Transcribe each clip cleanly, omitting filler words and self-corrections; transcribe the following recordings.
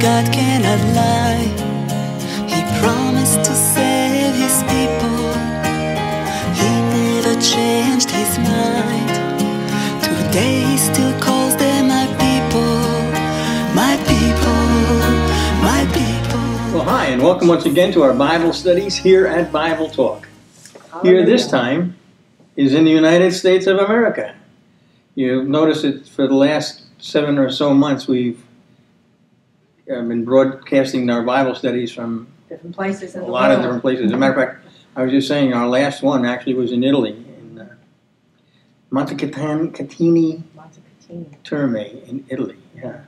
God cannot lie. He promised to save his people. He never changed his mind. Today he still calls them my people. My people, my people. Well, hi, and welcome once again to our Bible studies here at Bible Talk. Here this time is in the United States of America. You've noticed that for the last 7 or so months we've been broadcasting our Bible studies from different places in the world. Of different places. As a matter of fact, I was just saying our last one actually was in Italy, in Montecatini Terme in Italy. Yeah.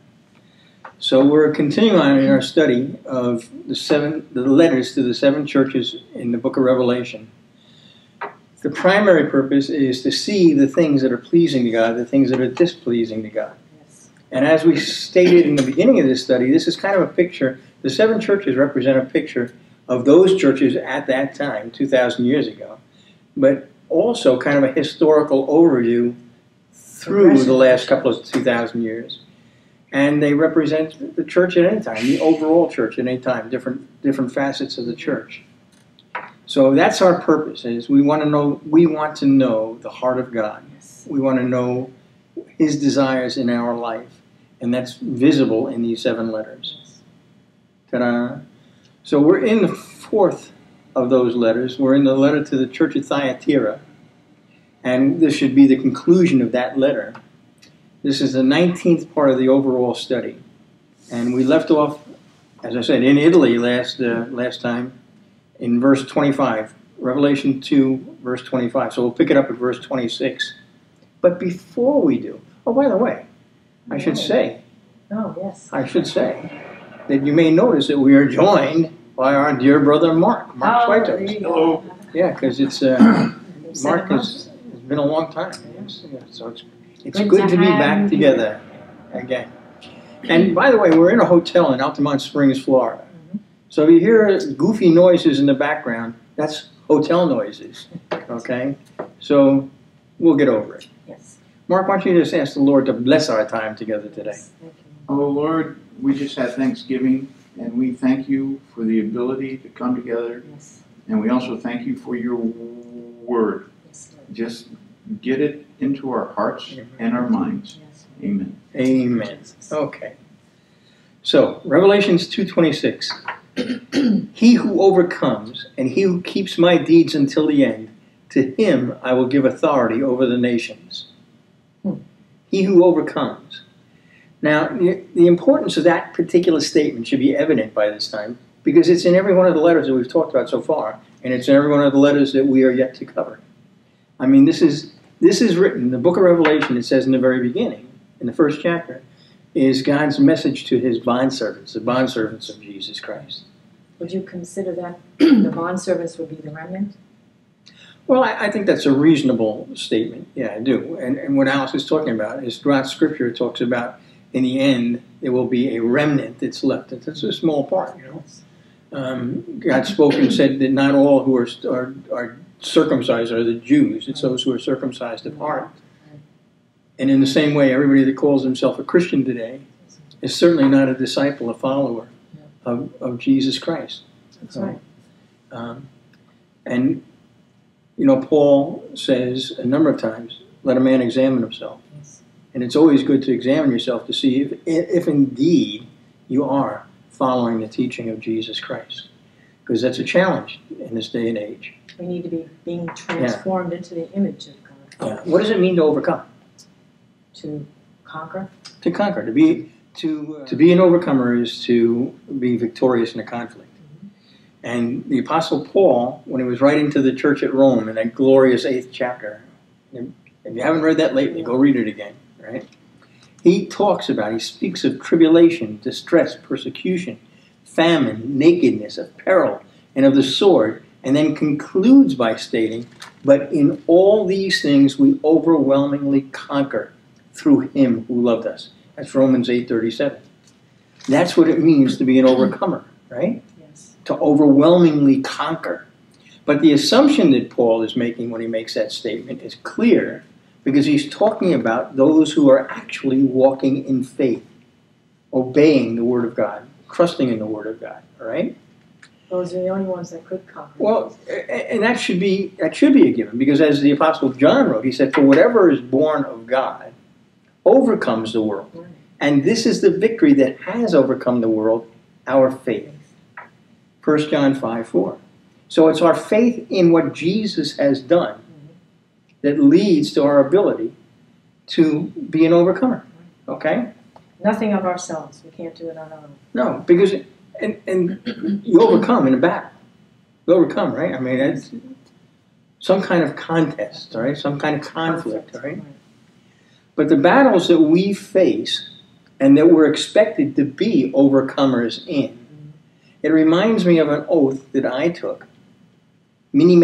So we're continuing on in our study of the letters to the 7 churches in the book of Revelation. The primary purpose is to see the things that are pleasing to God, the things that are displeasing to God. Yes. And as we stated in the beginning of this study, this is kind of a picture. The 7 churches represent a picture of those churches at that time, 2,000 years ago, but also kind of a historical overview through the last couple of 2,000 years. And they represent the church at any time, the overall church at any time, different facets of the church. So that's our purpose, is we want to know the heart of God. Yes. We want to know his desires in our life, and that's visible in these 7 letters. Yes. Ta-da. So we're in the 4th of those letters. We're in the letter to the church of Thyatira, and this should be the conclusion of that letter. This is the 19th part of the overall study, and we left off, as I said, in Italy last time, in verse 25, Revelation 2, verse 25. So we'll pick it up at verse 26. But before we do, oh, by the way, I should say that you may notice that we are joined by our dear brother Mark Switos. Hello. Yeah, because it's Mark has been a long time. Yes. Yeah, so it's good to be back together again. And by the way, we're in a hotel in Altamonte Springs, Florida. So if you hear goofy noises in the background, that's hotel noises, okay? So we'll get over it. Yes. Mark, why don't you just ask the Lord to bless our time together today? Yes. Oh, Lord, we just had Thanksgiving, and we thank you for the ability to come together. Yes. And we also thank you for your word. Yes, Lord. Just get it into our hearts and our minds. Yes. Amen. Amen. Okay. So, Revelations 2:26. He who overcomes, and he who keeps my deeds until the end, to him I will give authority over the nations. He who overcomes. Now, the importance of that particular statement should be evident by this time, because it's in every one of the letters that we've talked about so far, and it's in every one of the letters that we are yet to cover. I mean, this is written, in the book of Revelation, it says in the very beginning, in the first chapter, is God's message to his bondservants, the bondservants of Jesus Christ. Would you consider that the bondservants would be the remnant? Well, I think that's a reasonable statement. Yeah, I do. And what Alice is talking about is throughout Scripture it talks about, in the end, there will be a remnant that's left. It's a small part, you know. God spoke and said that not all who are circumcised are the Jews. It's those who are circumcised of heart. And in the same way, everybody that calls himself a Christian today is certainly not a disciple, a follower of Jesus Christ. That's right. And, you know, Paul says a number of times, let a man examine himself. Yes. And it's always good to examine yourself to see if indeed you are following the teaching of Jesus Christ. Because that's a challenge in this day and age. We need to be being transformed into the image of God. Yeah. What does it mean to overcome? To conquer? To conquer. To be an overcomer is to be victorious in a conflict. Mm-hmm. And the Apostle Paul, when he was writing to the church at Rome in that glorious 8th chapter, and if you haven't read that lately, go read it again, right? He speaks of tribulation, distress, persecution, famine, nakedness, of peril, and of the sword, and then concludes by stating, but in all these things we overwhelmingly conquer through him who loved us. That's Romans 8:37. That's what it means to be an overcomer, right? Yes. To overwhelmingly conquer. But the assumption that Paul is making when he makes that statement is clear, because he's talking about those who are actually walking in faith, obeying the word of God, trusting in the Word of God. All right. Those are the only ones that could come. Well, and that should be a given, because as the Apostle John wrote, he said, "For whatever is born of God overcomes the world." Right. And this is the victory that has overcome the world, our faith. 1 John 5:4. So it's our faith in what Jesus has done that leads to our ability to be an overcomer. Okay? Nothing of ourselves. We can't do it on our own. No, because and you overcome in a battle. You overcome, right? I mean, that's some kind of contest, all right? Some kind of conflict, all right? But the battles that we face and that we're expected to be overcomers in, it reminds me of an oath that I took many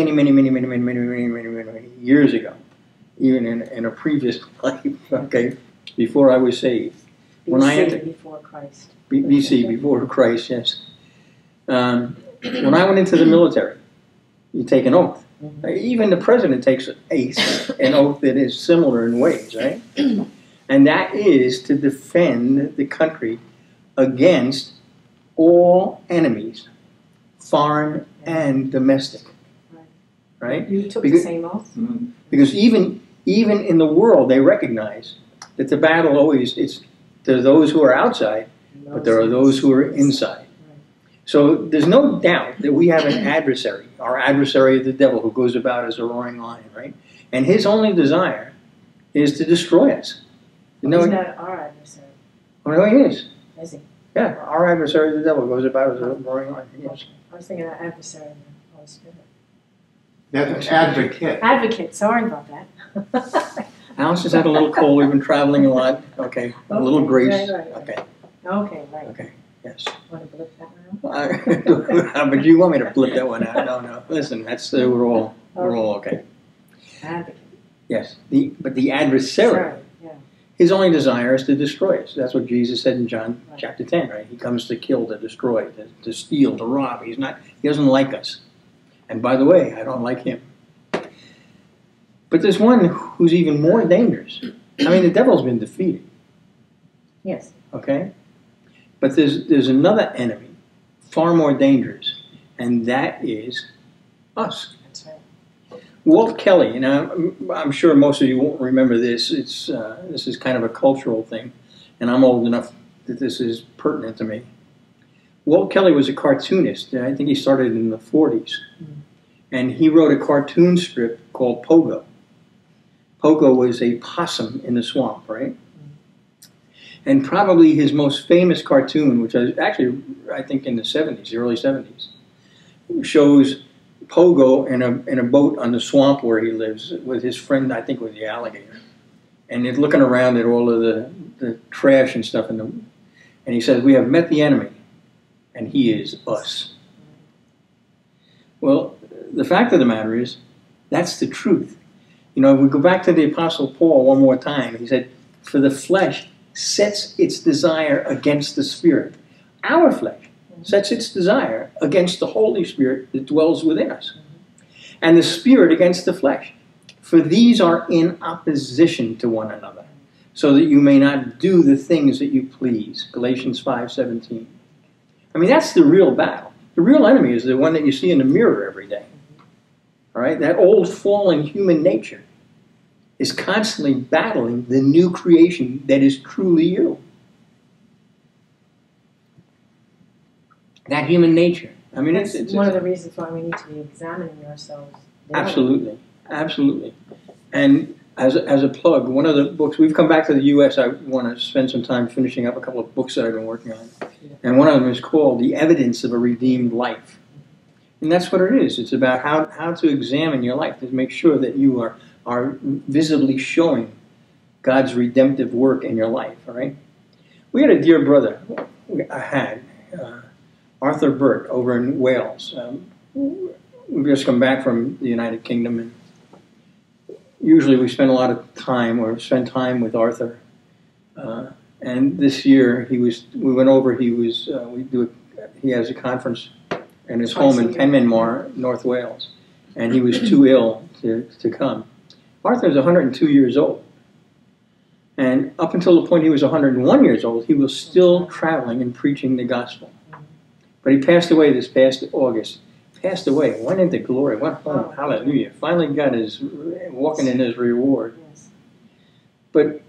years ago, even in a previous life, okay, before I was saved. When I entered before Christ. BC, before Christ, yes. When I went into the military, you take an oath. Even the president takes an oath that is similar in ways, right? And that is to defend the country against all enemies, foreign and domestic. Right? You took the same oath? Because even in the world, they recognize that the battle always, there are those who are outside, but there are those who are inside. So there's no doubt that we have an adversary, our adversary of the devil, who goes about as a roaring lion, right? And his only desire is to destroy us. You know, he's not our adversary. Oh, no, he is. Is he? Yeah, our adversary of the devil goes about as a roaring lion. Yes. I was thinking of adversary of the Holy Spirit. That's an advocate. Advocate, sorry about that. Alice has had a little cold. We've been traveling a lot. Okay, a little grace. Right. Okay. Okay, right. Okay, yes. Want to blip that one out? But you want me to blip that one out? No. Listen, that's we're all okay. Advocate. Yes, but the adversary. His only desire is to destroy us. That's what Jesus said in John chapter 10, right? He comes to kill, to destroy, to steal, to rob. He doesn't like us. And by the way, I don't like him. But there's one who's even more dangerous. I mean, the devil's been defeated. Yes. Okay? But there's another enemy, far more dangerous, and that is us. Walt Kelly, and I'm sure most of you won't remember this. It's this is kind of a cultural thing, and I'm old enough that this is pertinent to me. Walt Kelly was a cartoonist. I think he started in the 40s, and he wrote a cartoon strip called Pogo. Pogo was a possum in the swamp, right? And probably his most famous cartoon, which was actually, I think, in the 70s, the early 70s, shows Pogo in a boat on the swamp where he lives with his friend, I think, with the alligator, and he's looking around at all of the trash and stuff and he says, "We have met the enemy, and he is us." Well, the fact of the matter is, that's the truth. You know, if we go back to the Apostle Paul one more time, he said, "For the flesh sets its desire against the Spirit." Our flesh sets its desire against the Holy Spirit that dwells within us, and the Spirit against the flesh. For these are in opposition to one another, so that you may not do the things that you please. Galatians 5:17. I mean, that's the real battle. The real enemy is the one that you see in the mirror every day. All right? That old fallen human nature is constantly battling the new creation that is truly you. That human nature. I mean, it's one of the reasons why we need to be examining ourselves. Absolutely, absolutely. And as a plug, one of the books, we've come back to the U.S. I want to spend some time finishing up a couple of books that I've been working on. And one of them is called The Evidence of a Redeemed Life. And that's what it is. It's about how to examine your life to make sure that you are visibly showing God's redemptive work in your life, all right? We had a dear brother, Arthur Burt, over in Wales. We've just come back from the United Kingdom, and usually we spend a lot of time, or spend time with Arthur. And this year we went over. He has a conference in his home in Penminmar, North Wales, and he was too ill to come. Arthur is 102 years old, and up until the point he was 101 years old, he was still traveling and preaching the gospel. But he passed away this past August. Passed away, went into glory, went home, hallelujah. Finally got his, walking in his reward. But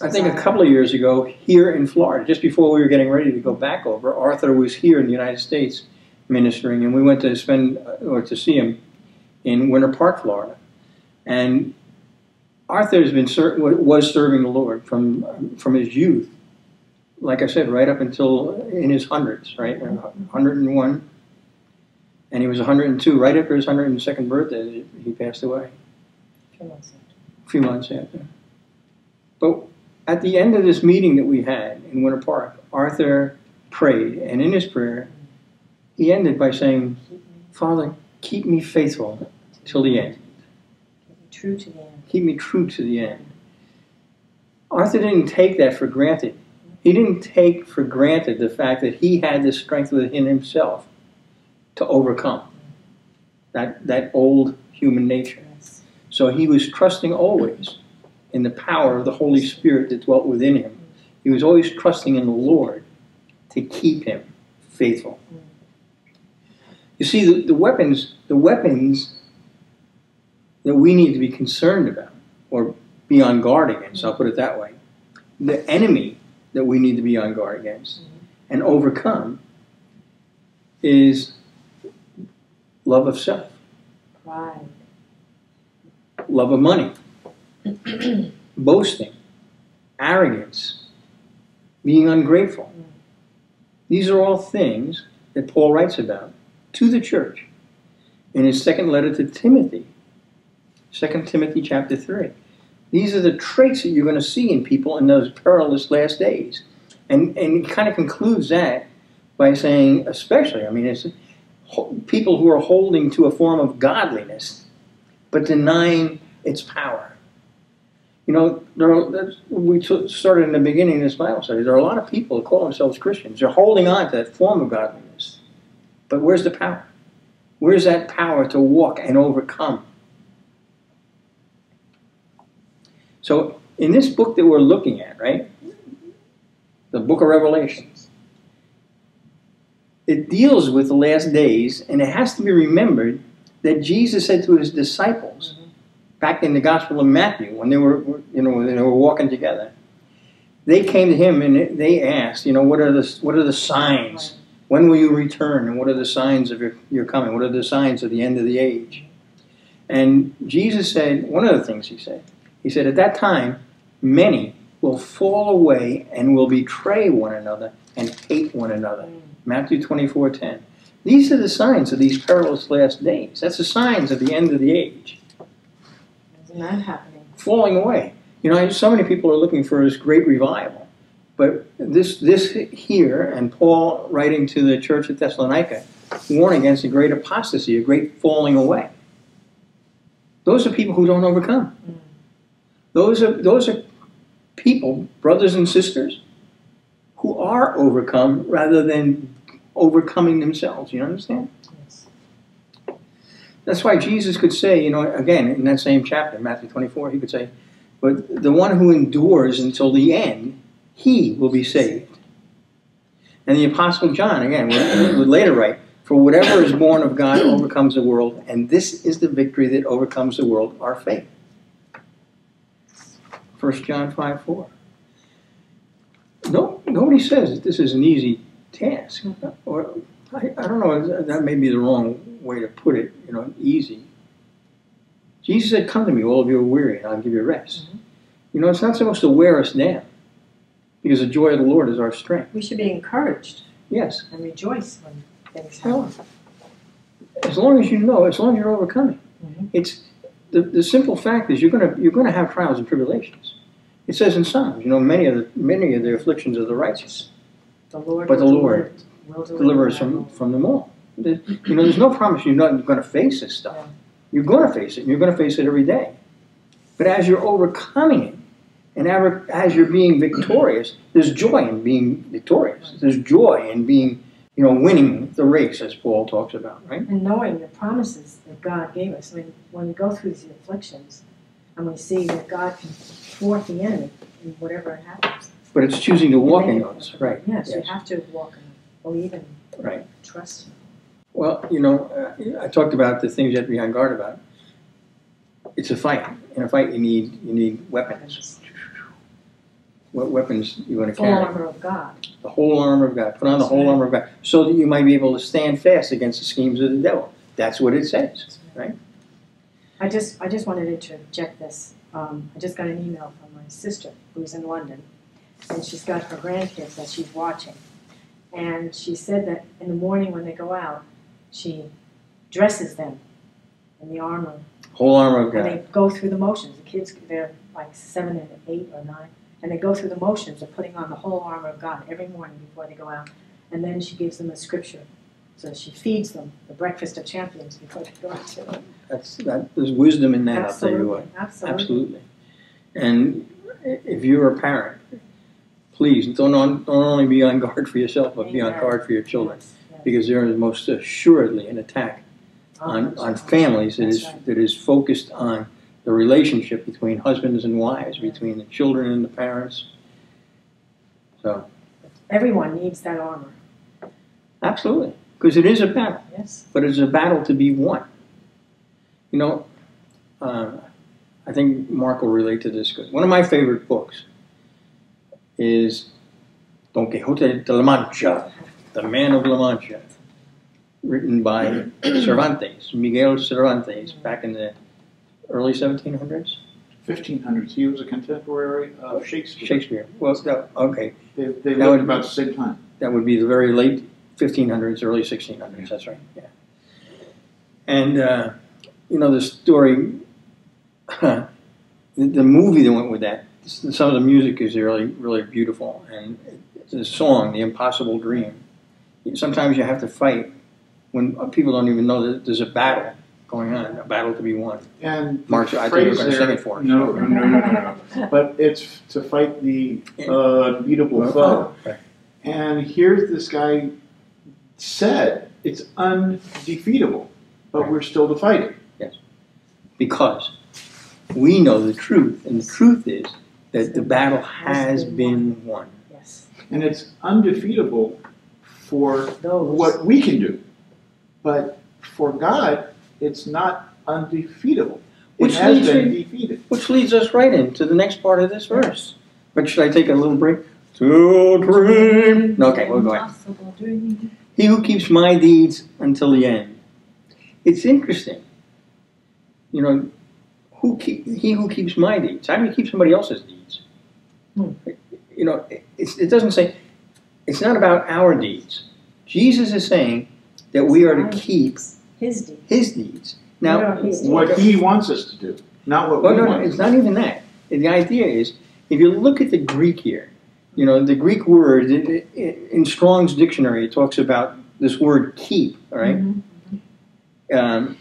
I think a couple of years ago, here in Florida, just before we were getting ready to go back over, Arthur was here in the United States ministering, and we went to spend, or to see him in Winter Park, Florida. And Arthur has been was serving the Lord from his youth, like I said, right up until in his hundreds, right? 101, and he was 102. Right after his 102nd birthday, he passed away. A few months after. But at the end of this meeting that we had in Winter Park, Arthur prayed, and in his prayer, he ended by saying, "Father, keep me faithful till the end. True to the end. Keep me true to the end." Arthur didn't take that for granted. He didn't take for granted the fact that he had the strength within himself to overcome that old human nature. Yes. So he was trusting always in the power of the Holy Spirit that dwelt within him. He was always trusting in the Lord to keep him faithful. You see, the weapons that we need to be concerned about, or be on guard against, I'll put it that way, the enemy that we need to be on guard against and overcome is love of self, pride, love of money, boasting, arrogance, being ungrateful. These are all things that Paul writes about to the church in his second letter to Timothy, 2 Timothy chapter 3. These are the traits that you're going to see in people in those perilous last days. And it kind of concludes that by saying, especially, I mean, it's people who are holding to a form of godliness but denying its power. You know, we started in the beginning of this Bible study, there are a lot of people who call themselves Christians. They're holding on to that form of godliness. But where's the power? Where's that power to walk and overcome? So in this book that we're looking at, right, the book of Revelation, it deals with the last days, and it has to be remembered that Jesus said to his disciples, back in the Gospel of Matthew, when they were, you know, when they were walking together, they came to him and they asked, you know, what are the signs? When will you return? And what are the signs of your coming? What are the signs of the end of the age? And Jesus said, one of the things he said, at that time, many will fall away and will betray one another and hate one another. Matthew 24:10. These are the signs of these perilous last days. That's the signs of the end of the age. Not happening. Falling away. You know, so many people are looking for this great revival. But this here, and Paul writing to the church at Thessalonica, warning against a great apostasy, a great falling away. Those are people who don't overcome. Those are people, brothers and sisters, who are overcome rather than overcoming themselves. You understand? That's why Jesus could say, you know, again, in that same chapter, Matthew 24, he could say, but the one who endures until the end, he will be saved. And the Apostle John, again, would later write, for whatever is born of God overcomes the world, and this is the victory that overcomes the world, our faith. 1 John 5:4. No, nobody says that this is an easy task. Or, I don't know, that may be the wrong way to put it, you know, easy. Jesus said, come to me, all of you are weary, and I'll give you rest. You know, it's not supposed to wear us down, because the joy of the Lord is our strength. We should be encouraged. Yes. And rejoice when things happen. As long as you know, as long as you're overcoming. It's the simple fact is you're gonna have trials and tribulations. It says in Psalms, you know, many of the afflictions of the righteous. The Lord, but the Lord will deliver us from them all. You know, there's no promise you're not going to face this stuff. You're going to face it, and you're going to face it every day. But as you're overcoming it, and as you're being victorious, there's joy in being victorious. There's joy in being, you know, winning the race, as Paul talks about, right? And knowing the promises that God gave us. I mean, when we go through these afflictions, and we see that God can thwart the enemy in whatever happens. But it's choosing to walk in those, right? Yes, you have to walk in, believe in. Right. Trust him. Well, you know, I talked about the things you have to be on guard about. It's a fight. In a fight, you need weapons. What weapons do you want to carry? The whole armor of God. The whole armor of God. Put on the whole armor of God so that you might be able to stand fast against the schemes of the devil. That's what it says, right? I just wanted to interject this. I just got an email from my sister who's in London, and she's got her grandkids that she's watching. And she said that in the morning when they go out, she dresses them in the armor. Whole armor of God. And they go through the motions. The kids, they're like 7 and 8 or 9, and they go through the motions of putting on the whole armor of God every morning before they go out. And then she gives them a scripture. So she feeds them the breakfast of champions before they go out to them. There's wisdom in that, absolutely. I'll tell you what. Absolutely. Absolutely. And if you're a parent, please don't only be on guard for yourself, but be on guard for your children. Yes. Yes. Because there is most assuredly an attack on families that is focused on the relationship between husbands and wives, between the children and the parents. So everyone needs that armor. Absolutely. Because it is a battle. Yes. But it's a battle to be won. You know, I think Mark will relate to this. One of my favorite books is Don Quixote de la Mancha, The Man of La Mancha, written by Cervantes, Miguel Cervantes, back in the early 1700s? 1500s. He was a contemporary of Shakespeare. Shakespeare. Well, okay. They lived about the same time. That would be the very late 1500s, early 1600s. That's right. Yeah. And... you know, the story, the movie that went with that, some of the music is really, really beautiful. And the song, The Impossible Dream. Sometimes you have to fight when people don't even know that there's a battle going on, a battle to be won. And Mark, I think you're going to sing it for us. No. But it's to fight the unbeatable foe. Right. And here's this guy said, it's undefeatable, but we're still to fight it. Because we know the truth, and the truth is that the battle has been won. Yes. And it's undefeatable for what we can do. But for God, it's not undefeatable. It has been defeated. Which leads us right into the next part of this verse. But should I take a little break? To dream. Okay, we'll go ahead. He who keeps my deeds until the end. It's interesting. You know, he who keeps my deeds. How do you keep somebody else's deeds? Hmm. You know, it doesn't say, it's not about our deeds. Jesus is saying that we are to keep his deeds. Now, what he wants us to do, not what we want. It's not even that. The idea is, if you look at the Greek here, you know, the Greek word, in Strong's Dictionary, it talks about this word keep, all right? Mm-hmm.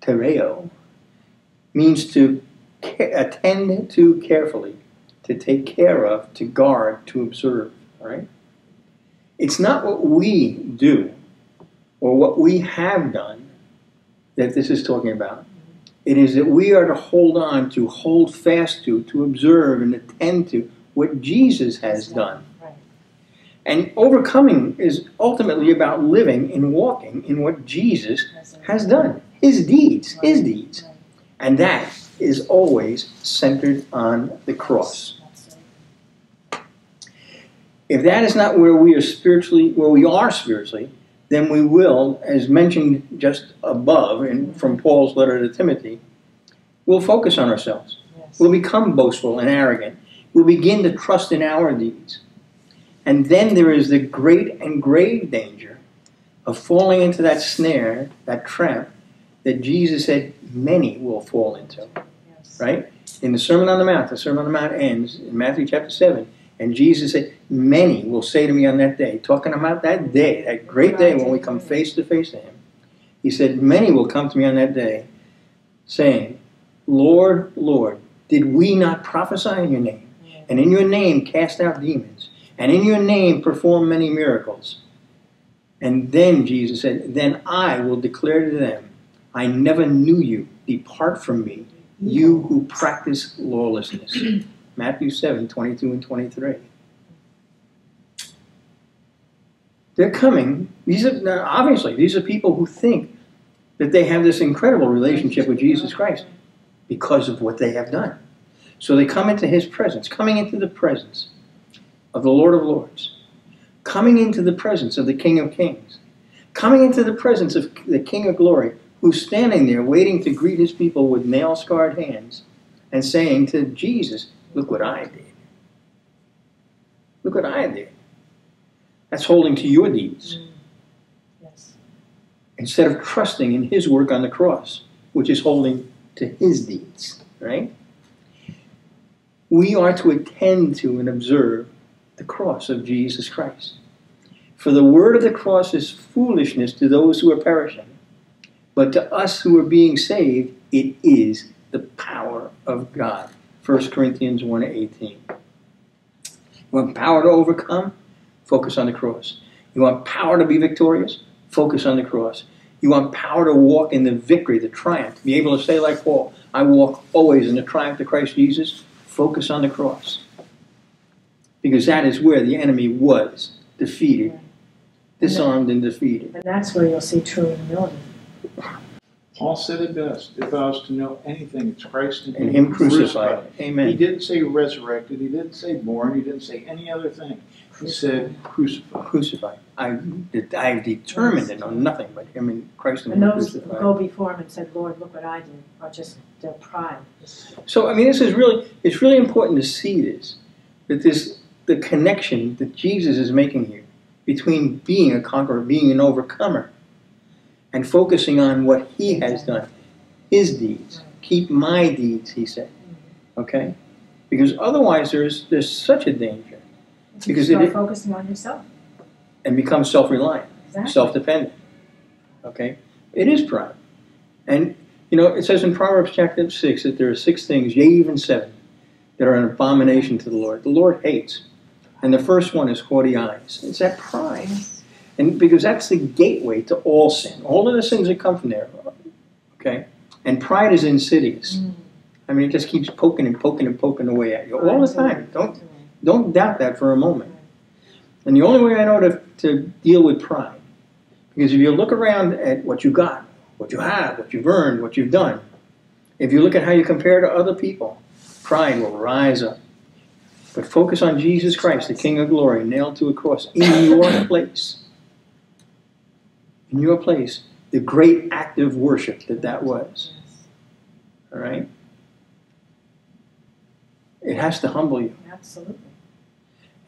Tereo means to attend to carefully, to take care of, to guard, to observe, all right? It's not what we do or what we have done that this is talking about. It is that we are to hold on, to hold fast to observe and attend to what Jesus has done. Right. And overcoming is ultimately about living and walking in what Jesus has done. His deeds. Right. And that is always centered on the cross. Right. If that is not where we are spiritually, then we will, as mentioned just above and from Paul's letter to Timothy, we'll focus on ourselves. Yes. We'll become boastful and arrogant. We'll begin to trust in our deeds. And then there is the great and grave danger of falling into that snare, that trap, that Jesus said many will fall into, right? In the Sermon on the Mount, the Sermon on the Mount ends in Matthew chapter 7, and Jesus said, many will say to me on that day, talking about that day, that great day when we come face to face to him. He said, many will come to me on that day, saying, Lord, Lord, did we not prophesy in your name? And in your name cast out demons, and in your name perform many miracles. And then Jesus said, then I will declare to them, I never knew you. Depart from me, you who practice lawlessness. Matthew 7:22 and 23. They're coming. These are now, obviously, these are people who think that they have this incredible relationship with Jesus Christ because of what they have done. So they come into his presence, coming into the presence of the Lord of Lords, coming into the presence of the King of Kings, coming into the presence of the King of Glory, who's standing there waiting to greet his people with nail-scarred hands and saying to Jesus, look what I did. Look what I did. That's holding to your deeds. Yes. Instead of trusting in his work on the cross, which is holding to his deeds, right? We are to attend to and observe the cross of Jesus Christ. For the word of the cross is foolishness to those who are perishing, but to us who are being saved, it is the power of God. 1 Corinthians 1:18. You want power to overcome? Focus on the cross. You want power to be victorious? Focus on the cross. You want power to walk in the victory, the triumph. Be able to say like Paul, I walk always in the triumph of Christ Jesus. Focus on the cross. Because that is where the enemy was defeated, disarmed and defeated. And that's where you'll see true humility. Paul said it best, if I was to know anything, it's Christ and him crucified. Amen. He didn't say resurrected, he didn't say born, he didn't say any other thing. He said crucified. Crucified. I've determined to know nothing but him and Christ and him crucified. And those who go before him and said, Lord, look what I did, are just their pride. So, I mean, this is really, it's really important to see this, that this, the connection that Jesus is making here between being a conqueror, being an overcomer, and focusing on what he has done, his deeds. Keep my deeds, he said. Okay? Because otherwise there's such a danger. Because you start focusing on yourself. And become self-reliant, self-dependent. Okay? It is pride. And, you know, it says in Proverbs chapter 6 that there are 6 things, yea, even 7, that are an abomination to the Lord. The Lord hates. And the first one is haughty eyes. It's that pride. And because that's the gateway to all sin. All of the sins that come from there. Okay? And pride is insidious. I mean, it just keeps poking and poking and poking away at you all the time. Don't doubt that for a moment. And the only way I know to deal with pride, because if you look around at what you got, what you have, what you've earned, what you've done, if you look at how you compare to other people, pride will rise up. But focus on Jesus Christ, the King of Glory, nailed to a cross in your place. In your place, the great act of worship that was. All right? It has to humble you. Absolutely.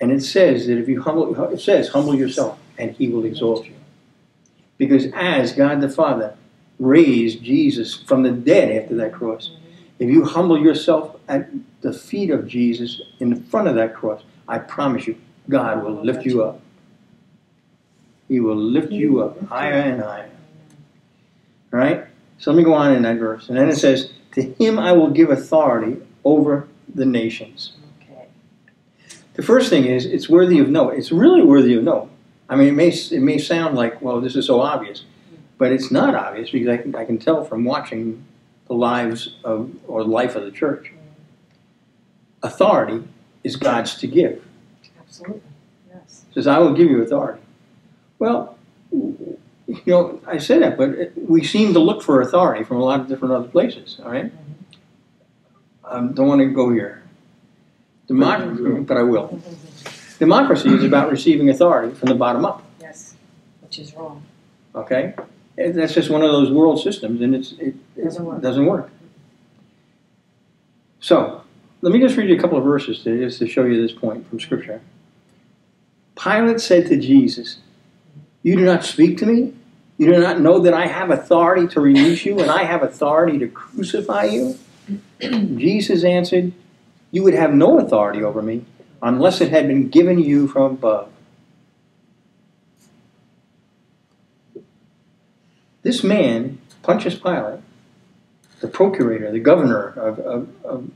And it says that if you humble, it says, humble yourself and he will exalt you. Because as God the Father raised Jesus from the dead after that cross, if you humble yourself at the feet of Jesus in the front of that cross, I promise you, God will lift you up. He will lift you up higher and higher. All right? So let me go on in that verse. And then it says, to him I will give authority over the nations. Okay. The first thing is, it's worthy of note. It's really worthy of note. I mean, it may sound like, well, this is so obvious. But it's not obvious because I can tell from watching the life of the church. Authority is God's to give. Absolutely, yes. It says, I will give you authority. Well, you know, I say that, but we seem to look for authority from a lot of different other places, all right? Don't want to go here. But I will. Democracy is about receiving authority from the bottom up. Yes, which is wrong. Okay? That's just one of those world systems, and it doesn't work. So, let me just read you a couple of verses just to show you this point from Scripture. Pilate said to Jesus, you do not speak to me? You do not know that I have authority to release you and I have authority to crucify you? Jesus answered, you would have no authority over me unless it had been given you from above. This man, Pontius Pilate, the procurator, the governor of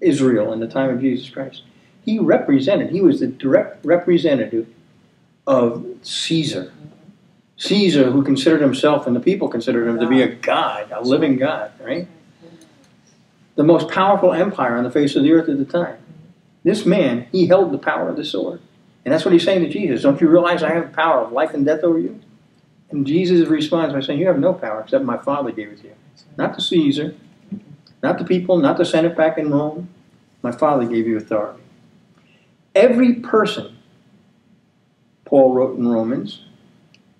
Israel in the time of Jesus Christ, he was the direct representative of Caesar. Caesar, who considered himself, and the people considered him to be a god, a living god, right? The most powerful empire on the face of the earth at the time. This man, he held the power of the sword. And that's what he's saying to Jesus. Don't you realize I have power of life and death over you? And Jesus responds by saying, you have no power except my Father gave it to you. Not to Caesar, not the people, not the Senate back in Rome. My Father gave you authority. Every person, Paul wrote in Romans,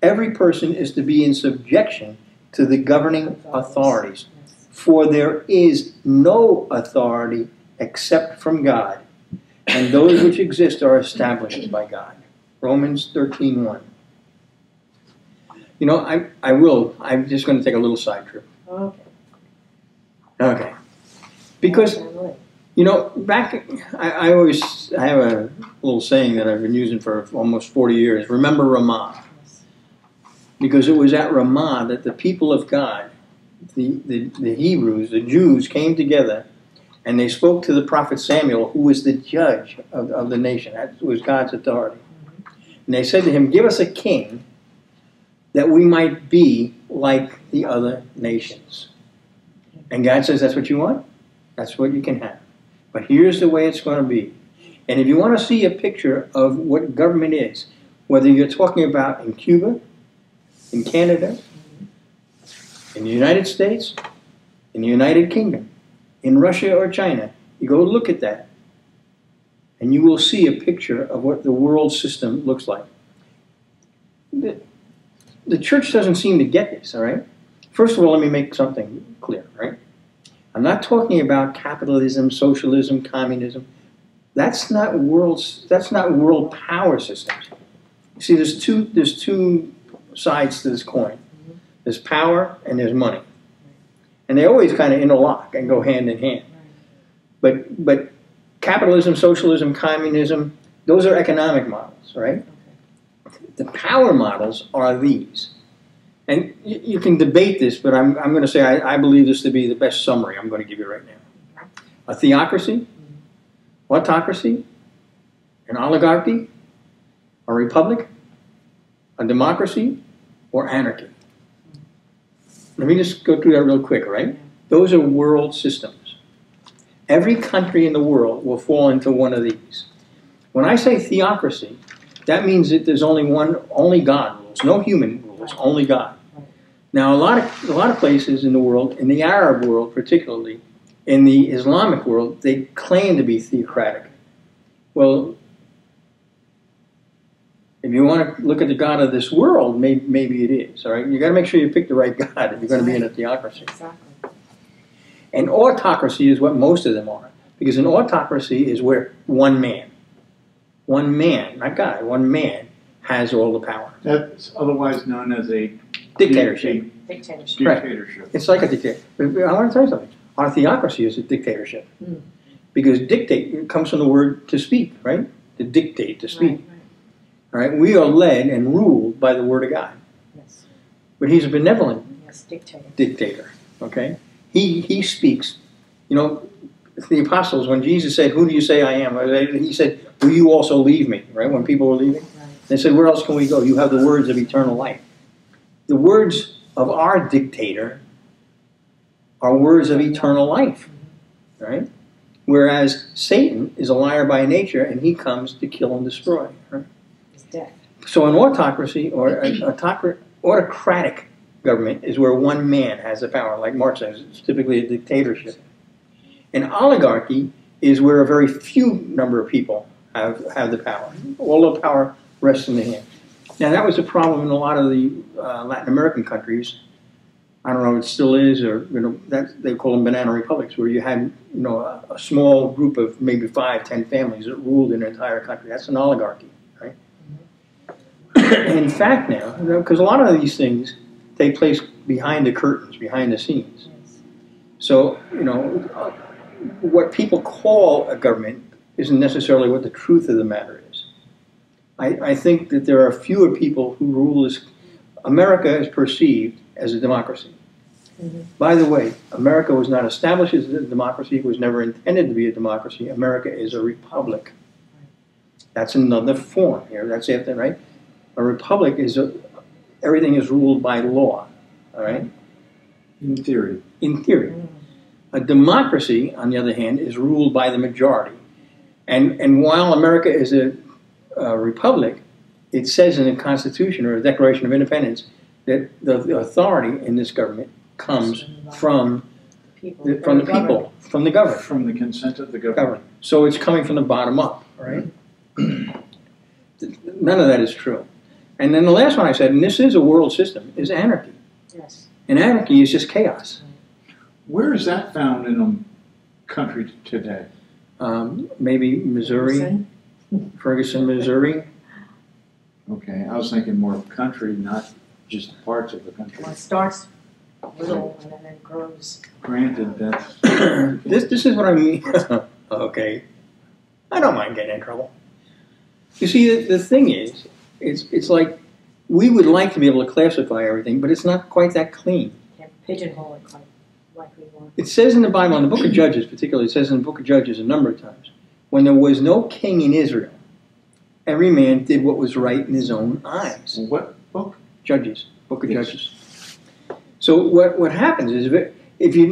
every person is to be in subjection to the governing authorities. For there is no authority except from God, and those which exist are established by God. Romans 13:1. You know, I'm just going to take a little side trip. Okay. Because, you know, I have a little saying that I've been using for almost 40 years. Remember Ramah. Because it was at Ramah that the people of God, the Hebrews, the Jews, came together and they spoke to the prophet Samuel, who was the judge of the nation. That was God's authority. And they said to him, give us a king that we might be like the other nations. And God says, that's what you want? That's what you can have. But here's the way it's going to be. And if you want to see a picture of what government is, whether you're talking about in Cuba, in Canada, in the United States, in the United Kingdom, in Russia or China, you go look at that, and you will see a picture of what the world system looks like. The church doesn't seem to get this, all right? First of all, let me make something clear, right? I'm not talking about capitalism, socialism, communism. That's not world power systems. You see, there's two sides to this coin. There's power and there's money. And they always kind of interlock and go hand in hand. But capitalism, socialism, communism, those are economic models, right? The power models are these. And you can debate this, but I'm going to say I believe this to be the best summary I'm going to give you right now. A theocracy, autocracy, an oligarchy, a republic, a democracy, or anarchy. Let me just go through that real quick, right? Those are world systems. Every country in the world will fall into one of these. When I say theocracy, that means that there's only God rules, no human rules, only God. Now, a lot of places in the world, in the Arab world particularly, in the Islamic world, they claim to be theocratic. Well, if you want to look at the God of this world, maybe it is. All right, you got to make sure you pick the right God if you're going to be in a theocracy. Exactly. And autocracy is what most of them are, because an autocracy is where one man, not God, one man has all the power. That's otherwise known as a dictatorship. Dictatorship. Right. It's like a dictatorship. I want to tell you something. Our theocracy is a dictatorship, because dictate comes from the word to speak, right? To dictate, to speak. Right. All right, we are led and ruled by the Word of God. Yes. But he's a benevolent dictator. Okay? He speaks. You know, the apostles, when Jesus said, who do you say I am? He said, will you also leave me? Right? When people were leaving. Right. They said, where else can we go? You have the words of eternal life. The words of our dictator are words of eternal life. Right? Whereas Satan is a liar by nature, and he comes to kill and destroy. Right? Death. So an autocracy or an autocratic government is where one man has the power. Like Mark says, it's typically a dictatorship. An oligarchy is where a very few number of people have the power. All the power rests in the hand. Now, that was a problem in a lot of the Latin American countries. I don't know if it still is, or you know, they call them banana republics, where you had a small group of maybe 5, 10 families that ruled an entire country. That's an oligarchy. In fact now, because a lot of these things take place behind the curtains, behind the scenes. So, what people call a government isn't necessarily what the truth of the matter is. I think that there are fewer people who rule this. America is perceived as a democracy. Mm-hmm. By the way, America was not established as a democracy. It was never intended to be a democracy. America is a republic. That's another form here. That's it, right? A republic is everything is ruled by law, all right? In theory. In theory. A democracy, on the other hand, is ruled by the majority. And while America is a republic, it says in the Constitution or the Declaration of Independence that the authority in this government comes from the people, from the government. From the consent of the government. So it's coming from the bottom up, right? None of that is true. And then the last one I said, and this is a world system, is anarchy. Yes. And anarchy is just chaos. Where is that found in a country today? Maybe Missouri, Ferguson, Missouri. Okay, I was thinking more of country, not just parts of the country. Well, it starts little and then it grows. Granted, that's... this is what I mean. Okay. I don't mind getting in trouble. You see, the thing is, it's like we would like to be able to classify everything, but it's not quite that clean. You can't pigeonhole it quite like we want. It says in the Bible, in the book of Judges particularly, it says in the book of Judges a number of times, when there was no king in Israel, every man did what was right in his own eyes. What book? Judges. Book of Judges. So what happens is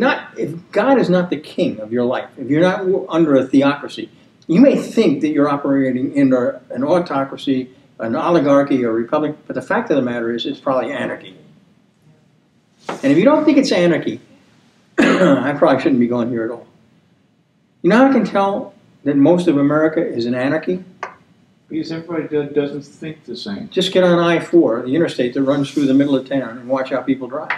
if God is not the king of your life, if you're not under a theocracy, you may think that you're operating in an autocracy, an oligarchy, or a republic, but the fact of the matter is it's probably anarchy. And if you don't think it's anarchy, I probably shouldn't be going here at all. You know how I can tell that most of America is an anarchy? Because everybody doesn't think the same. Just get on I-4, the interstate that runs through the middle of town, and watch how people drive.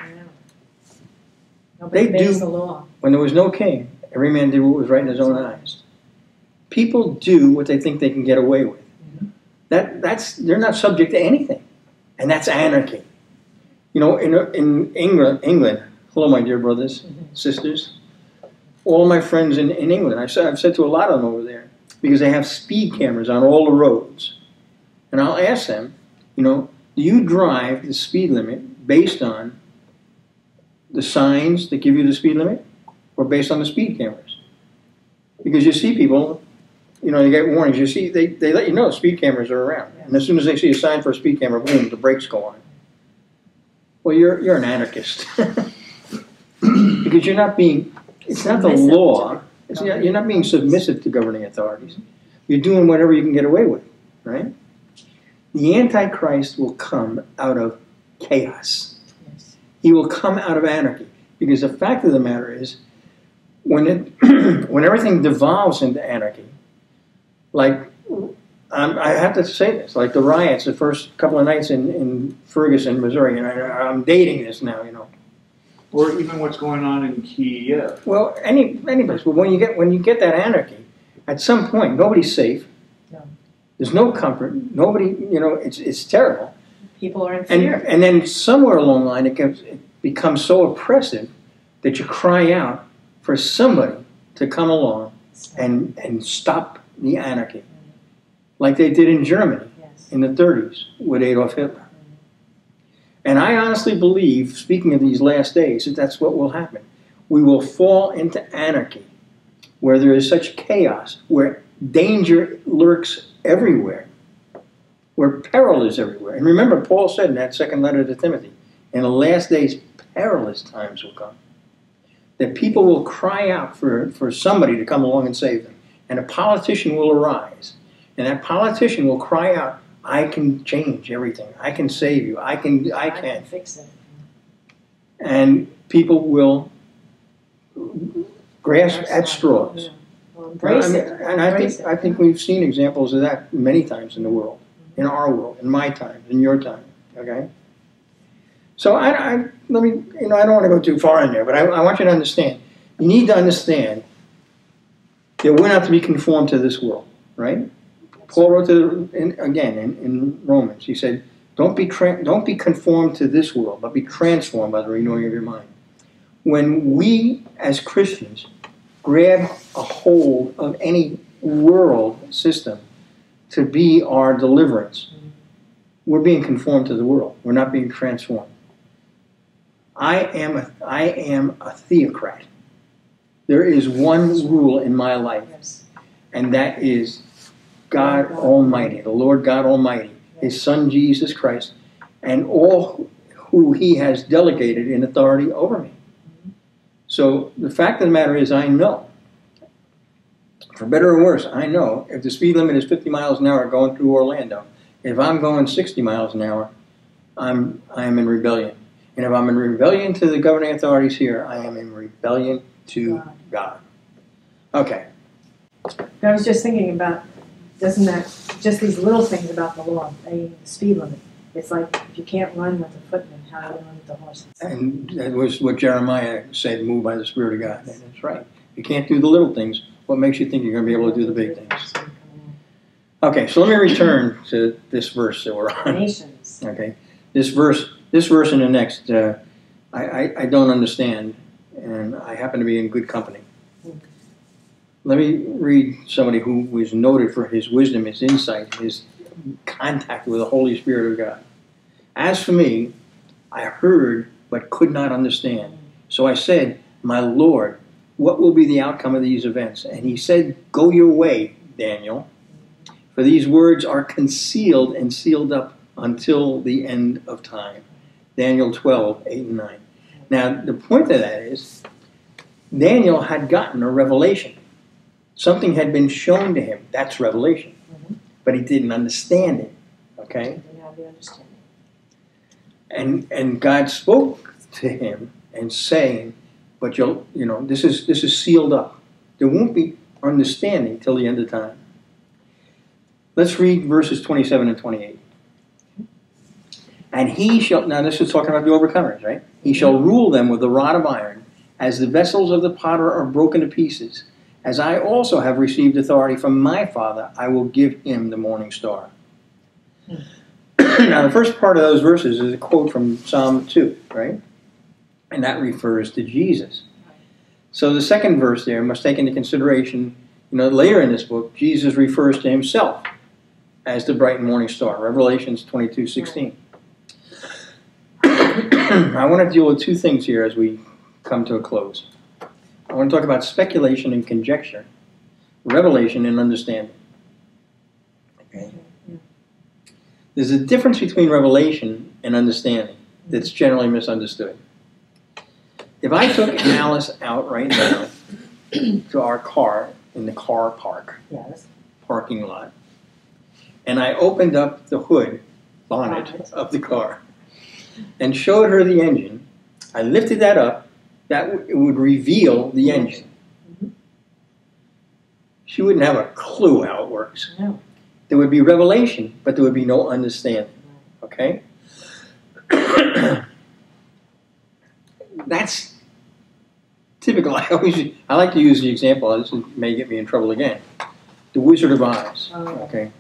Nobody obeys the law. When there was no king, every man did what was right in his own eyes. People do what they think they can get away with. Mm-hmm. They're not subject to anything, and that's anarchy. You know, in England, hello, my dear brothers, sisters, all my friends in England, I've said to a lot of them over there, because they have speed cameras on all the roads. And I'll ask them, you know, do you drive the speed limit based on the signs that give you the speed limit or based on the speed cameras? Because you see people, you know, they get warnings. You see, they let you know speed cameras are around. And as soon as they see a sign for a speed camera, boom, the brakes go on. Well, you're an anarchist. Because you're not being, it's not the law. You're not being submissive to governing authorities. You're doing whatever you can get away with, right? The Antichrist will come out of chaos. Yes. He will come out of anarchy. Because the fact of the matter is, when everything devolves into anarchy, like, I have to say this, like the riots the first couple of nights in Ferguson, Missouri, and I'm dating this now, you know. Or even what's going on in Kiev. Well, any place. But when you get that anarchy, at some point nobody's safe. No. There's no comfort. Nobody, you know, it's terrible. People are in fear. And then somewhere along the line, it becomes so oppressive that you cry out for somebody to come along and stop the anarchy, like they did in Germany in the 30s with Adolf Hitler. And I honestly believe, speaking of these last days, that that's what will happen. We will fall into anarchy, where there is such chaos, where danger lurks everywhere, where peril is everywhere. And remember, Paul said in that second letter to Timothy, in the last days, perilous times will come. That people will cry out for somebody to come along and save them. And a politician will arise. And that politician will cry out, I can change everything. I can save you. I can fix it. And people will grasp at straws. Yeah. Well, I think we've seen examples of that many times in the world, in our world, in my time, in your time. Okay. So I don't want to go too far in there, but I want you to understand. You need to understand that we're not to be conformed to this world, right? Paul wrote to in Romans. He said, "Don't be conformed to this world, but be transformed by the renewing of your mind." When we as Christians grab a hold of any world system to be our deliverance, we're being conformed to the world. We're not being transformed. I am a theocrat. There is one rule in my life, and that is God Almighty, the Lord God Almighty, His Son Jesus Christ, and all who He has delegated in authority over me. So the fact of the matter is I know for better or worse, I know if the speed limit is 50 miles an hour going through Orlando, if I'm going 60 miles an hour, I am in rebellion. And if I'm in rebellion to the governing authorities here, I am in rebellion to God. Okay. I was just thinking about, doesn't that, just these little things about the law, I mean, the speed limit. It's like, if you can't run with the footman, how do you run with the horses? And that was what Jeremiah said, moved by the Spirit of God. And that's right. You can't do the little things. What makes you think you're going to be able to do the big things? Okay, so let me return to this verse that we're on. Nations. Okay. This verse and the next, I don't understand, and I happen to be in good company. Let me read somebody who was noted for his wisdom, his insight, his contact with the Holy Spirit of God. As for me, I heard but could not understand. So I said, my Lord, what will be the outcome of these events? And he said, go your way, Daniel, for these words are concealed and sealed up until the end of time. Daniel 12, 8 and 9. Now, the point of that is, Daniel had gotten a revelation. Something had been shown to him. That's revelation. But he didn't understand it, okay? And God spoke to him and saying, but you know, this is sealed up. There won't be understanding till the end of time. Let's read verses 27 and 28. And he shall, now this is talking about the overcomers, right? He shall rule them with the rod of iron, as the vessels of the potter are broken to pieces. As I also have received authority from my Father, I will give him the morning star. Now, the first part of those verses is a quote from Psalm 2, right? And that refers to Jesus. So the second verse there must take into consideration, you know, later in this book, Jesus refers to himself as the bright morning star, Revelations 22:16. I want to deal with two things here as we come to a close. I want to talk about speculation and conjecture, revelation and understanding. Okay. There's a difference between revelation and understanding that's generally misunderstood. If I took Alice out right now to our car in the car park, parking lot, and I opened up the hood, bonnet of the car, and showed her the engine, I lifted that up, it would reveal the engine. She wouldn't have a clue how it works. No. There would be revelation, but there would be no understanding. Okay? That's typical. I like to use the example, this may get me in trouble again. The Wizard of Oz. Okay?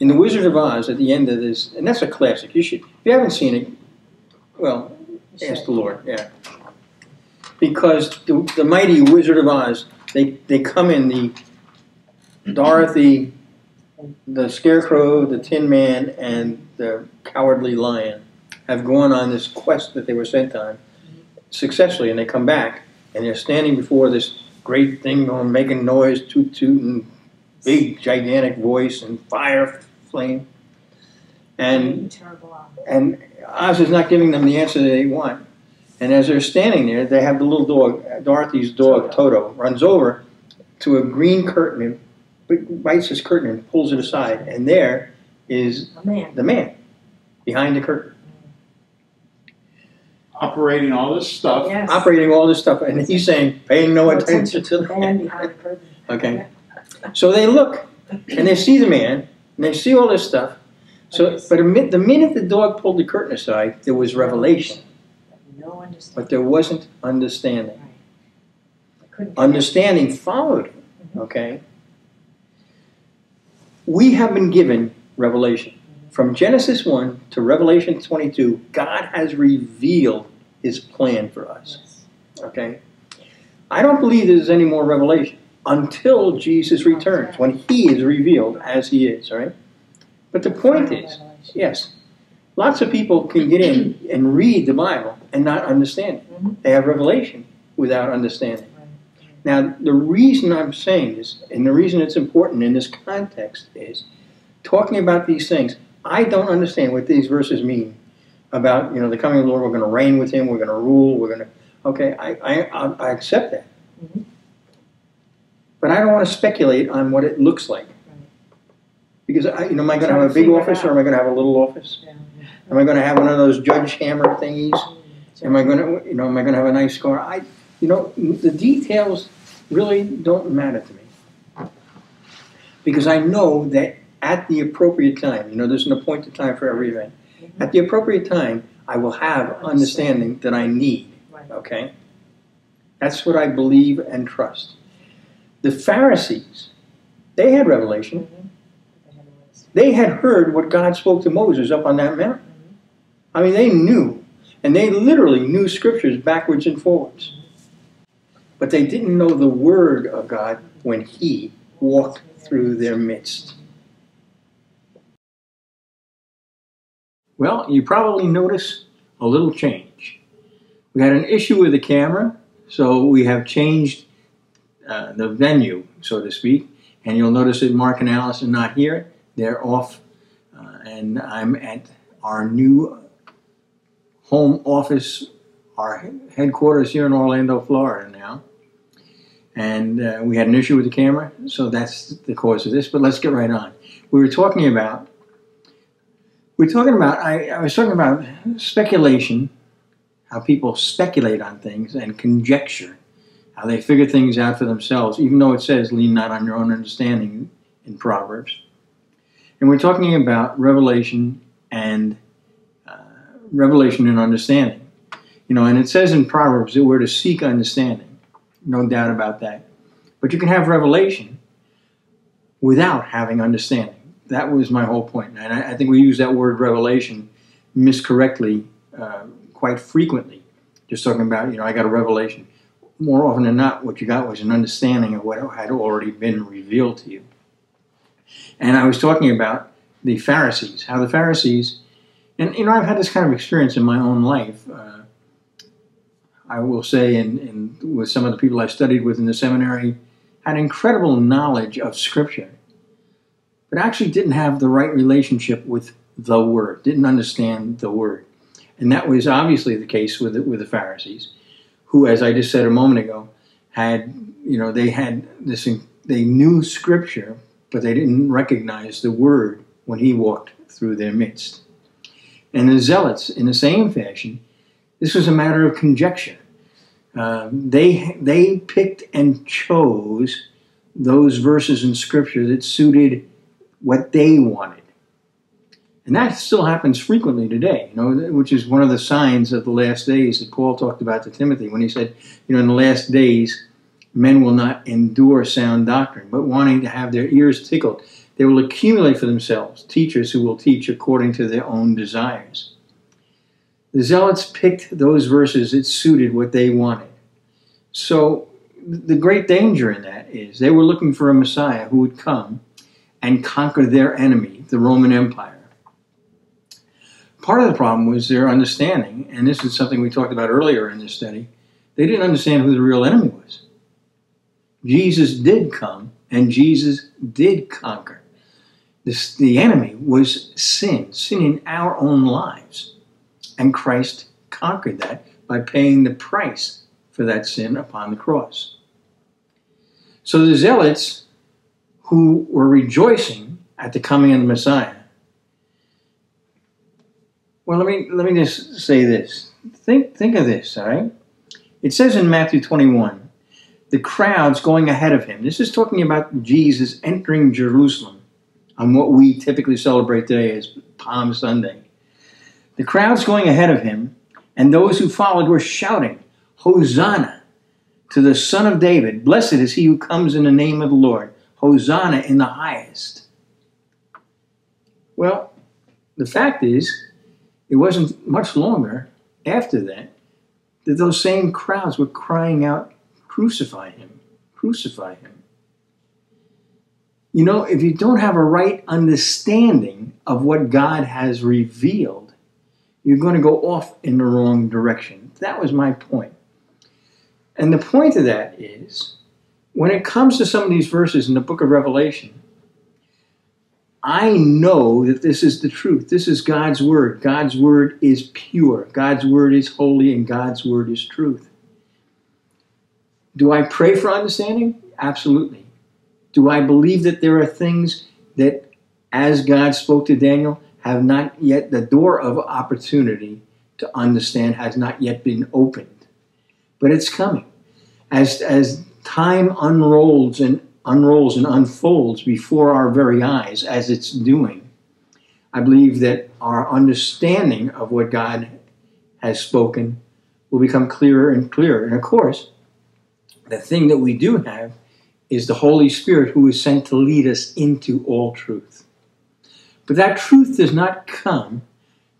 In the Wizard of Oz, at the end of this, and that's a classic, you should, if you haven't seen it, well, ask the Lord, yeah. Because the mighty Wizard of Oz, they come in the Dorothy, the Scarecrow, the Tin Man, and the Cowardly Lion have gone on this quest that they were sent on successfully, and they come back, and they're standing before this great thing going, making noise, toot-toot, and big, gigantic voice, and fire, flame. And Oz is not giving them the answer that they want. And as they're standing there, they have the little dog, Dorothy's dog, Toto, runs over to a green curtain, and bites this curtain and pulls it aside. And there is the man behind the curtain. Operating all this stuff. Yes. Operating all this stuff. And he's saying, paying no attention to the man behind the curtain. Okay. So they look, and they see the man, and they see all this stuff. So, but the minute the dog pulled the curtain aside, there was revelation. But there wasn't understanding. Understanding followed him, okay? We have been given revelation. From Genesis 1 to Revelation 22, God has revealed his plan for us, okay? I don't believe there's any more revelation until Jesus returns, when he is revealed as he is, right? But the point is, yes, lots of people can get in and read the Bible and not understand it. They have revelation without understanding. Now, the reason I'm saying this, and the reason it's important in this context is, talking about these things, I don't understand what these verses mean about, you know, the coming of the Lord, we're going to reign with him, we're going to rule, we're going to... Okay, I accept that. But I don't want to speculate on what it looks like. Because, am I going to have a big office or am I going to have a little office? Am I going to have one of those judge hammer thingies? Am I going to have a nice car? The details really don't matter to me. Because I know that at the appropriate time, there's an appointed time for every event. At the appropriate time, I will have understanding that I need. Okay? That's what I believe and trust. The Pharisees, they had revelation. They had heard what God spoke to Moses up on that mountain. I mean, they knew. And they literally knew scriptures backwards and forwards. But they didn't know the word of God when he walked through their midst. Well, you probably notice a little change. We had an issue with the camera, so we have changed the venue, so to speak. And you'll notice that Mark and Alice are not here. They're off, and I'm at our new home office, our headquarters here in Orlando, Florida now. And we had an issue with the camera, so that's the cause of this, but let's get right on. I was talking about speculation, how people speculate on things, and conjecture, how they figure things out for themselves, even though it says, lean not on your own understanding in Proverbs. And we're talking about revelation and understanding. And it says in Proverbs that we're to seek understanding. No doubt about that. But you can have revelation without having understanding. That was my whole point. And I think we use that word revelation miscorrectly quite frequently. Just talking about, I got a revelation. More often than not, what you got was an understanding of what had already been revealed to you. And I was talking about the Pharisees, how the Pharisees, and I've had this kind of experience in my own life. I will say, and with some of the people I studied with in the seminary, had incredible knowledge of Scripture, but actually didn't have the right relationship with the Word, didn't understand the Word. And that was obviously the case with the Pharisees, who, as I just said a moment ago, had, they knew Scripture, but they didn't recognize the word when he walked through their midst. And the zealots, in the same fashion, this was a matter of conjecture. They picked and chose those verses in Scripture that suited what they wanted. And that still happens frequently today, which is one of the signs of the last days that Paul talked about to Timothy when he said, in the last days, men will not endure sound doctrine, but wanting to have their ears tickled, they will accumulate for themselves teachers who will teach according to their own desires. The zealots picked those verses that suited what they wanted. So the great danger in that is they were looking for a Messiah who would come and conquer their enemy, the Roman Empire. Part of the problem was their understanding, and this is something we talked about earlier in this study, they didn't understand who the real enemy was. Jesus did come, and Jesus did conquer. The enemy was sin, sin in our own lives. And Christ conquered that by paying the price for that sin upon the cross. So the zealots who were rejoicing at the coming of the Messiah. Well, let me just say this. Think of this, all right? It says in Matthew 21, the crowds going ahead of him. This is talking about Jesus entering Jerusalem on what we typically celebrate today as Palm Sunday. The crowds going ahead of him and those who followed were shouting, Hosanna to the Son of David. Blessed is he who comes in the name of the Lord. Hosanna in the highest. Well, the fact is, it wasn't much longer after that those same crowds were crying out, crucify him. Crucify him. If you don't have a right understanding of what God has revealed, you're going to go off in the wrong direction. That was my point. And the point of that is, when it comes to some of these verses in the book of Revelation, I know that this is the truth. This is God's word. God's word is pure. God's word is holy, and God's word is truth. Do I pray for understanding? Absolutely. Do I believe that there are things that, as God spoke to Daniel, have not yet, the door of opportunity to understand has not yet been opened? But it's coming. As time unrolls and unfolds before our very eyes, as it's doing, I believe that our understanding of what God has spoken will become clearer and clearer. And of course, the thing that we do have is the Holy Spirit, who is sent to lead us into all truth. But that truth does not come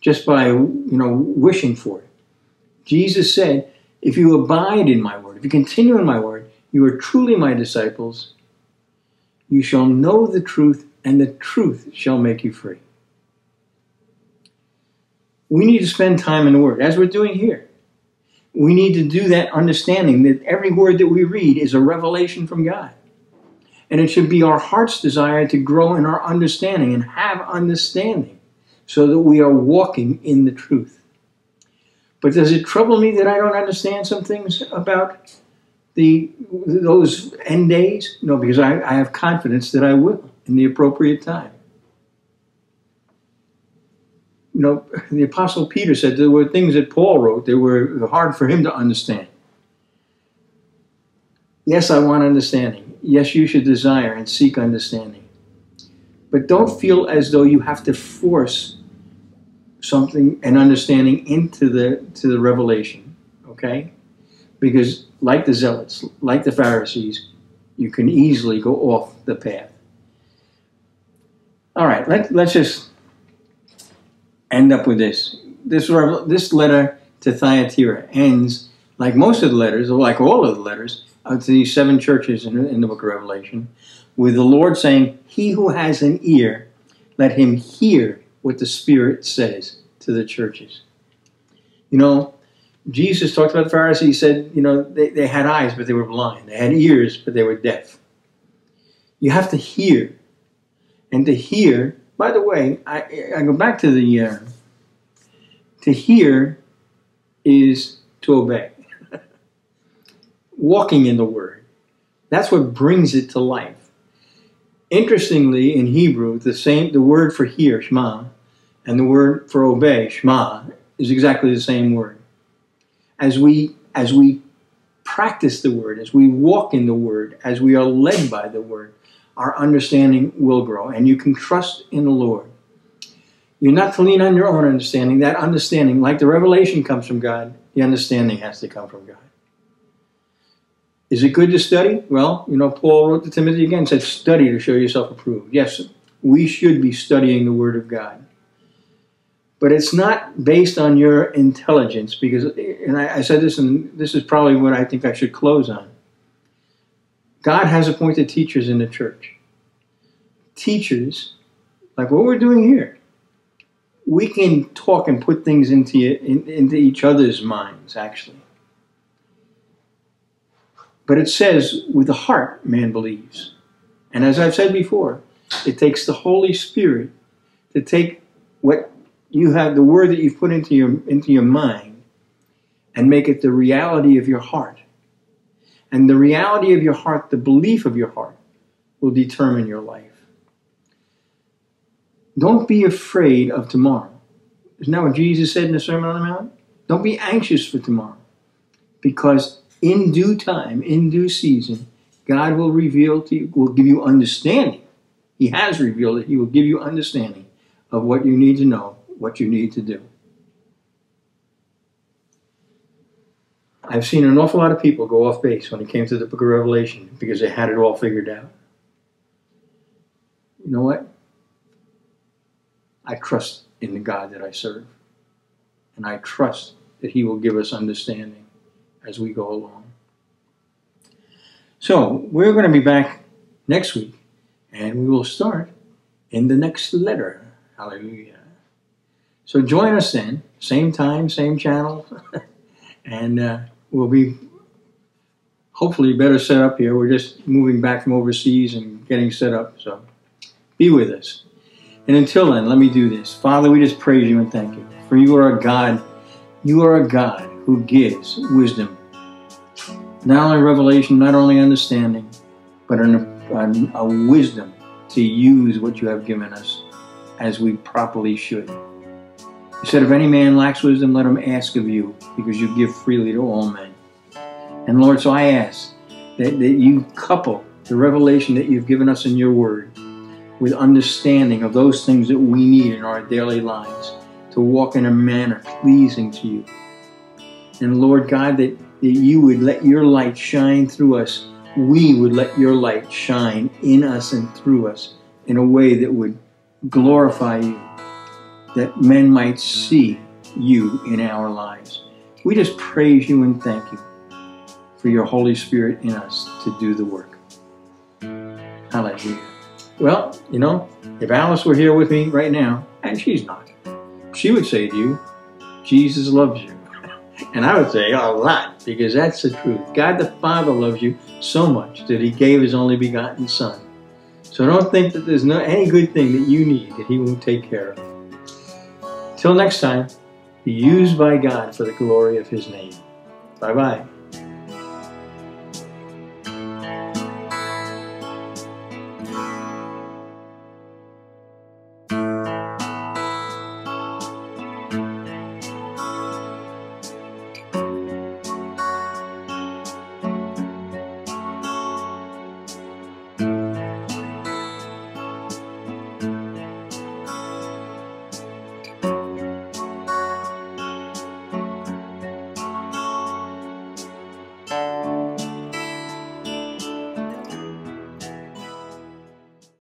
just by, wishing for it. Jesus said, if you abide in my word, if you continue in my word, you are truly my disciples. You shall know the truth, and the truth shall make you free. We need to spend time in the word, as we're doing here. We need to do that understanding that every word that we read is a revelation from God. And it should be our heart's desire to grow in our understanding and have understanding so that we are walking in the truth. But does it trouble me that I don't understand some things about those end days? No, because I have confidence that I will in the appropriate time. The Apostle Peter said there were things that Paul wrote that were hard for him to understand. Yes, I want understanding. Yes, you should desire and seek understanding. But don't feel as though you have to force something, an understanding, into the revelation, okay? Because like the Zealots, like the Pharisees, you can easily go off the path. All right, let's just end up with this. This letter to Thyatira ends, like most of the letters, or like all of the letters, to these seven churches in the book of Revelation, with the Lord saying, he who has an ear, let him hear what the Spirit says to the churches. Jesus talked about the Pharisees. He said, they had eyes, but they were blind. They had ears, but they were deaf. You have to hear. And to hear, by the way, I go back to the, to hear is to obey. Walking in the word. That's what brings it to life. Interestingly, in Hebrew, the word for hear, shema, and the word for obey, shema, is exactly the same word. As we practice the word, as we walk in the word, as we are led by the word, our understanding will grow, and you can trust in the Lord. You're not to lean on your own understanding. That understanding, like the revelation comes from God, the understanding has to come from God. Is it good to study? Well, Paul wrote to Timothy again, said, study to show yourself approved. Yes, we should be studying the Word of God. But it's not based on your intelligence, because, and I said this, and this is probably what I think I should close on. God has appointed teachers in the church. Teachers, like what we're doing here, we can talk and put things into each other's minds, actually. But it says, with the heart, man believes. And as I've said before, it takes the Holy Spirit to take what you have, the word that you've put into your mind, and make it the reality of your heart. And the reality of your heart, the belief of your heart, will determine your life. Don't be afraid of tomorrow. Isn't that what Jesus said in the Sermon on the Mount? Don't be anxious for tomorrow. Because in due time, in due season, God will reveal to you, will give you understanding. He has revealed it. He will give you understanding of what you need to know, what you need to do. I've seen an awful lot of people go off base when it came to the book of Revelation because they had it all figured out. You know what? I trust in the God that I serve. And I trust that he will give us understanding as we go along. So, we're going to be back next week, and we will start in the next letter. Hallelujah. So join us then. Same time, same channel. And we'll be hopefully better set up here. We're just moving back from overseas and getting set up. So be with us. And until then, let me do this. Father, we just praise you and thank you. For you are a God. You are a God who gives wisdom. Not only revelation, not only understanding, but an a wisdom to use what you have given us as we properly should. You said, if any man lacks wisdom, let him ask of you, because you give freely to all men. And Lord, so I ask that you couple the revelation that you've given us in your word with understanding of those things that we need in our daily lives to walk in a manner pleasing to you. And Lord God, that you would let your light shine through us. We would let your light shine in us and through us in a way that would glorify you, that men might see you in our lives. We just praise you and thank you for your Holy Spirit in us to do the work. Hallelujah. Well, you know, if Alice were here with me right now, and she's not, she would say to you, Jesus loves you. And I would say a lot, because that's the truth. God the Father loves you so much that he gave his only begotten Son. So don't think that there's any good thing that you need that he won't take care of. Till next time, be used by God for the glory of his name. Bye-bye.